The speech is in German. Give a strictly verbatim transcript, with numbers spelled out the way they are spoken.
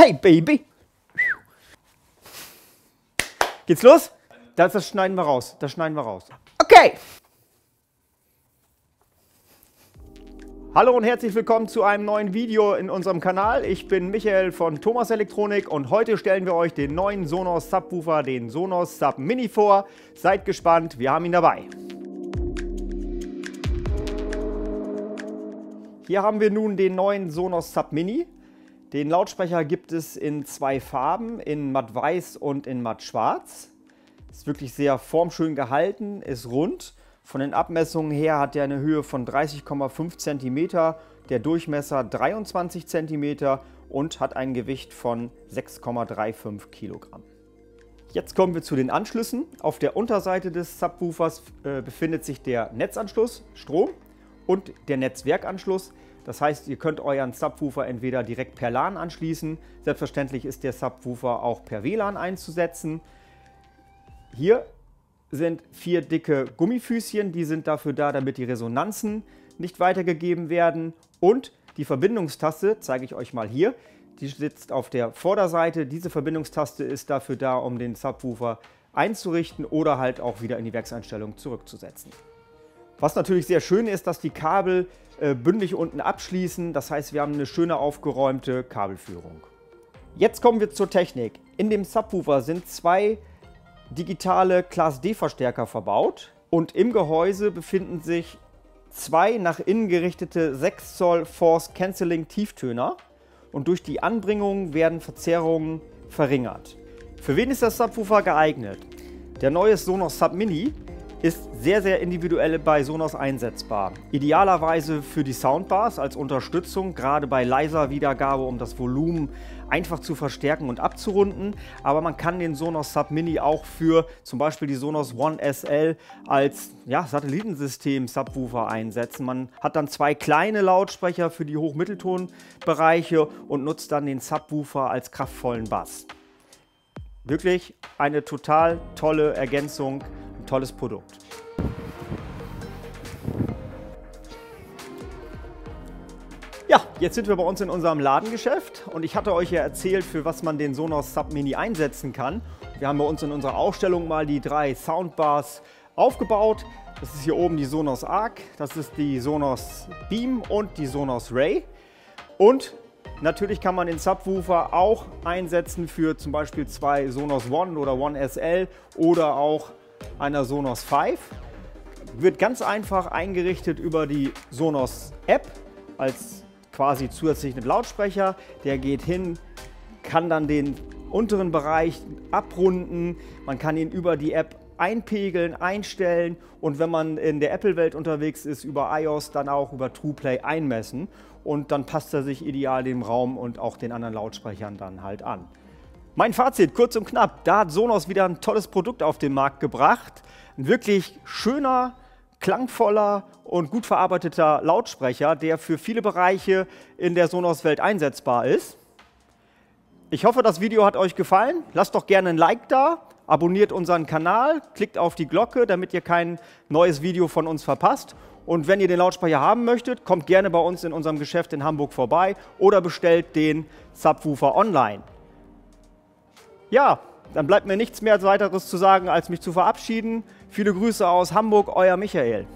Hey Baby! Geht's los? Das, das schneiden wir raus. Das schneiden wir raus. Okay! Hallo und herzlich willkommen zu einem neuen Video in unserem Kanal. Ich bin Michael von Thomas Elektronik und heute stellen wir euch den neuen Sonos Subwoofer, den Sonos Sub Mini vor. Seid gespannt, wir haben ihn dabei. Hier haben wir nun den neuen Sonos Sub Mini. Den Lautsprecher gibt es in zwei Farben, in matt-weiß und in matt-schwarz. Ist wirklich sehr formschön gehalten, ist rund. Von den Abmessungen her hat er eine Höhe von dreißig Komma fünf Zentimeter, der Durchmesser dreiundzwanzig Zentimeter und hat ein Gewicht von sechs Komma fünfunddreißig Kilogramm. Jetzt kommen wir zu den Anschlüssen. Auf der Unterseite des Subwoofers äh, befindet sich der Netzanschluss, Strom, und der Netzwerkanschluss. Das heißt, ihr könnt euren Subwoofer entweder direkt per LAN anschließen. Selbstverständlich ist der Subwoofer auch per W LAN einzusetzen. Hier sind vier dicke Gummifüßchen, die sind dafür da, damit die Resonanzen nicht weitergegeben werden. Und die Verbindungstaste, zeige ich euch mal hier, die sitzt auf der Vorderseite. Diese Verbindungstaste ist dafür da, um den Subwoofer einzurichten oder halt auch wieder in die Werkseinstellung zurückzusetzen. Was natürlich sehr schön ist, dass die Kabel bündig unten abschließen. Das heißt, wir haben eine schöne aufgeräumte Kabelführung. Jetzt kommen wir zur Technik. In dem Subwoofer sind zwei digitale Class D Verstärker verbaut und im Gehäuse befinden sich zwei nach innen gerichtete sechs Zoll Force Cancelling Tieftöner und durch die Anbringung werden Verzerrungen verringert. Für wen ist der Subwoofer geeignet? Der neue Sonos Sub Mini ist sehr, sehr individuell bei Sonos einsetzbar. Idealerweise für die Soundbars als Unterstützung, gerade bei leiser Wiedergabe, um das Volumen einfach zu verstärken und abzurunden. Aber man kann den Sonos Sub Mini auch für zum Beispiel die Sonos One S L als ja, Satellitensystem-Subwoofer einsetzen. Man hat dann zwei kleine Lautsprecher für die Hoch-Mittelton-Bereiche und nutzt dann den Subwoofer als kraftvollen Bass. Wirklich eine total tolle Ergänzung. Tolles Produkt. Ja, jetzt sind wir bei uns in unserem Ladengeschäft und ich hatte euch ja erzählt, für was man den Sonos Sub Mini einsetzen kann. Wir haben bei uns in unserer Ausstellung mal die drei Soundbars aufgebaut. Das ist hier oben die Sonos Arc, das ist die Sonos Beam und die Sonos Ray. Und natürlich kann man den Subwoofer auch einsetzen für zum Beispiel zwei Sonos One oder One S L oder auch einer Sonos Five. Wird ganz einfach eingerichtet über die Sonos App als quasi zusätzlichen Lautsprecher. Der geht hin, kann dann den unteren Bereich abrunden. Man kann ihn über die App einpegeln, einstellen und wenn man in der Apple-Welt unterwegs ist, über iOS dann auch über Trueplay einmessen und dann passt er sich ideal dem Raum und auch den anderen Lautsprechern dann halt an. Mein Fazit, kurz und knapp, da hat Sonos wieder ein tolles Produkt auf den Markt gebracht. Ein wirklich schöner, klangvoller und gut verarbeiteter Lautsprecher, der für viele Bereiche in der Sonos-Welt einsetzbar ist. Ich hoffe, das Video hat euch gefallen. Lasst doch gerne ein Like da, abonniert unseren Kanal, klickt auf die Glocke, damit ihr kein neues Video von uns verpasst. Und wenn ihr den Lautsprecher haben möchtet, kommt gerne bei uns in unserem Geschäft in Hamburg vorbei oder bestellt den Subwoofer online. Ja, dann bleibt mir nichts mehr weiteres zu sagen, als mich zu verabschieden. Viele Grüße aus Hamburg, euer Michael.